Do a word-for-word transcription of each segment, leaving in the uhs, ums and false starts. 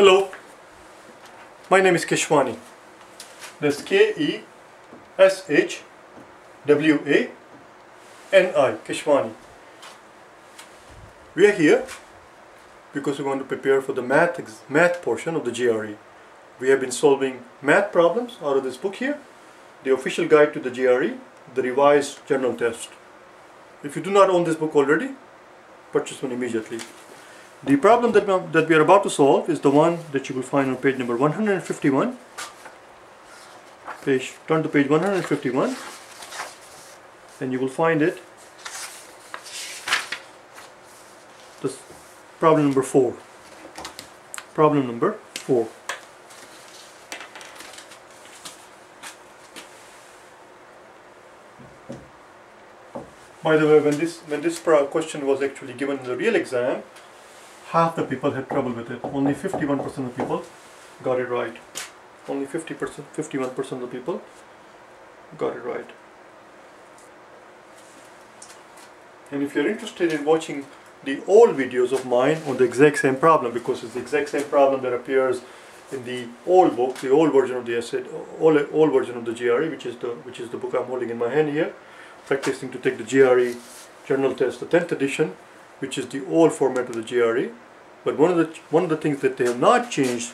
Hello, my name is Keshwani. That's K E S H W A N I, Keshwani. We are here because we want to prepare for the math, math portion of the G R E. We have been solving math problems out of this book here, the official guide to the G R E, the revised general test. If you do not own this book already, purchase one immediately. The problem that, that we are about to solve is the one that you will find on page number one hundred fifty-one. Page, turn to page one hundred fifty-one and you will find it. This problem number four. Problem number four. By the way, when this, when this question was actually given in the real exam, half the people had trouble with it. Only fifty-one percent of people got it right. Only fifty percent, fifty-one percent of the people got it right. And if you're interested in watching the old videos of mine on the exact same problem, because it's the exact same problem that appears in the old book, the old version of the essay, old, old version of the G R E, which is the which is the book I'm holding in my hand here, practicing to take the G R E general test, the tenth edition, which is the old format of the G R E. But one of the one of the things that they have not changed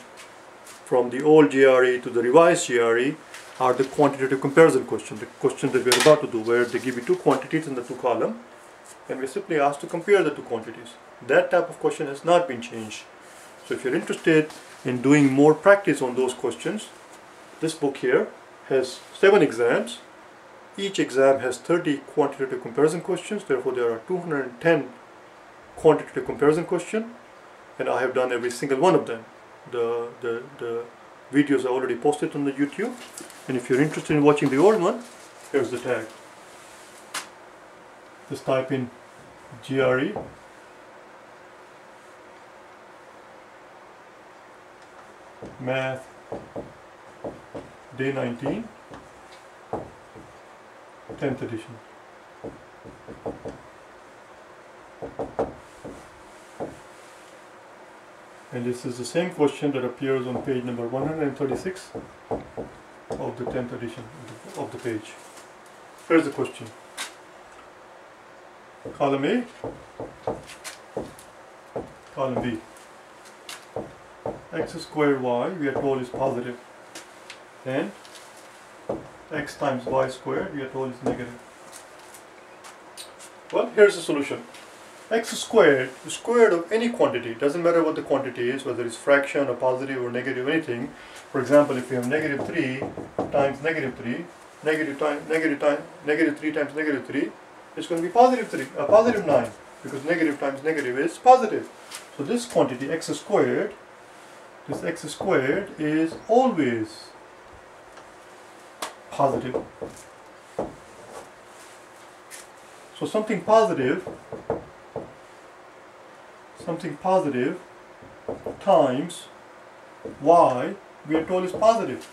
from the old G R E to the revised G R E are the quantitative comparison questions, the question that we are about to do, where they give you two quantities in the two column, and we're simply asked to compare the two quantities. That type of question has not been changed. So if you're interested in doing more practice on those questions, this book here has seven exams. Each exam has thirty quantitative comparison questions, therefore there are two hundred ten quantitative comparison question, and I have done every single one of them. The, the, the videos are already posted on the YouTube, and if you're interested in watching the old one, here's the tag. Just type in G R E Math Day nineteen, tenth edition. And this is the same question that appears on page number one hundred thirty-six of the tenth edition of the page. Here's the question. Column A, column B. X squared y, we are told, is positive, and x times y squared, we are told, is negative. Well, here's the solution. X squared, the square root of any quantity, doesn't matter what the quantity is, whether it's fraction or positive or negative, anything. For example, if you have negative three times negative three, negative time, negative time, negative three times negative three, it's going to be positive three, a uh, positive nine, because negative times negative is positive. So this quantity x squared, this x squared is always positive. So something positive. Something positive times y, we are told, is positive.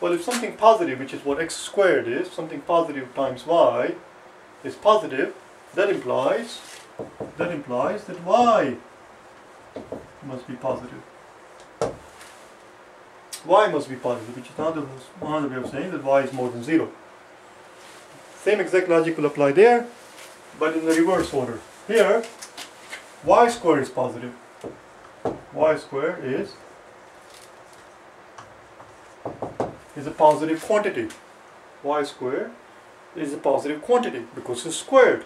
Well, if something positive, which is what x squared is, something positive times y is positive, that implies that implies that y must be positive. Y must be positive, which is another, another way of saying that y is more than zero. Same exact logic will apply there, but in the reverse order. Here, y squared is positive. Y squared is is a positive quantity. Y squared is a positive quantity because it's squared.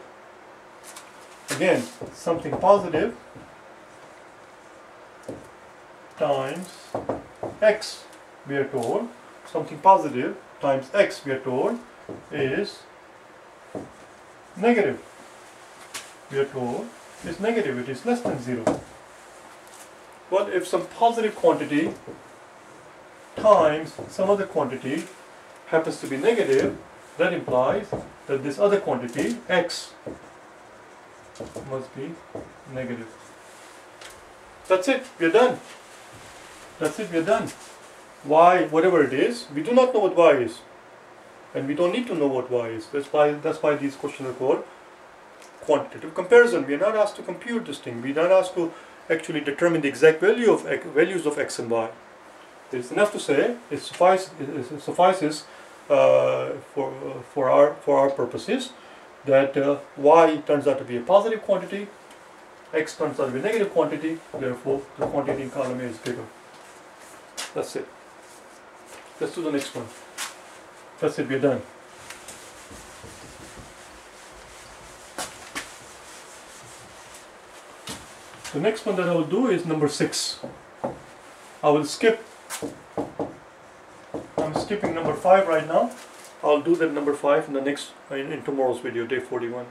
Again, something positive times x, we are told, something positive times x, we are told, is negative. We are told is negative, it is less than zero. But if some positive quantity times some other quantity happens to be negative, that implies that this other quantity, x, must be negative. That's it, we are done. That's it, we are done. Y, whatever it is, we do not know what y is. And we don't need to know what y is. That's why, that's why these questions are called quantitative comparison. We are not asked to compute this thing. We are not asked to actually determine the exact value of values of x and y. It's enough to say it suffice, it suffices uh, for uh, for our for our purposes that uh, y turns out to be a positive quantity, x turns out to be a negative quantity. Therefore, the quantity in column A is bigger. That's it. Let's do the next one. That's it. We're done. The next one that I will do is number six. I will skip. I'm skipping number five right now. I'll do that number five in the next in, in tomorrow's video, day forty-one.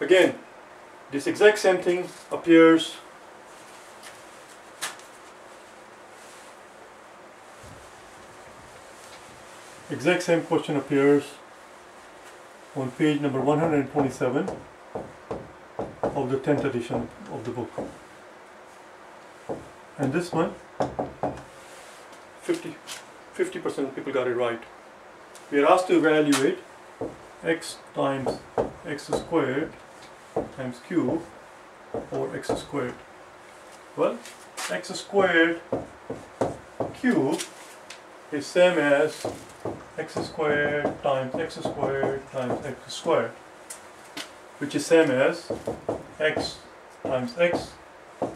Again, this exact same thing appears exact same question appears on page number one hundred twenty-seven of the tenth edition of the book, and this one fifty percent of people got it right. We are asked to evaluate x times x squared times cube over x squared. Well, x squared cube is same as x squared times x squared times x squared, which is same as x times x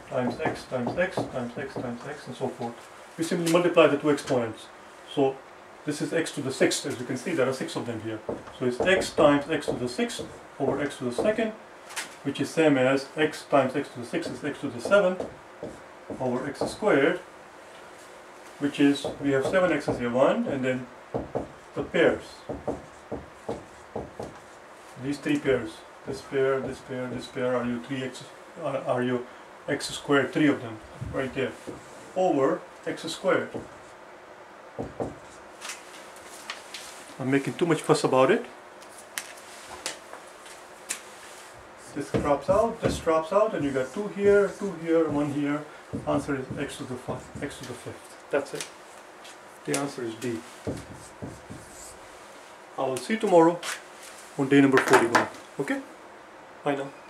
times x times x times x times x and so forth. We simply multiply the two exponents. So this is x to the sixth, as you can see there are six of them here. So it's x times x to the sixth over x to the second, which is same as x times x to the sixth is x to the seventh over x squared, which is, we have seven x's here, one, and then the pairs. These three pairs, this pair, this pair, this pair, are your three x, are, are your x squared, three of them, right there, over x squared. I'm making too much fuss about it. This drops out, this drops out, and you got two here, two here, one here. Answer is x to the fifth. X to the fifth. That's it. The answer is D. I will see you tomorrow on day number forty-one. Okay? Bye now.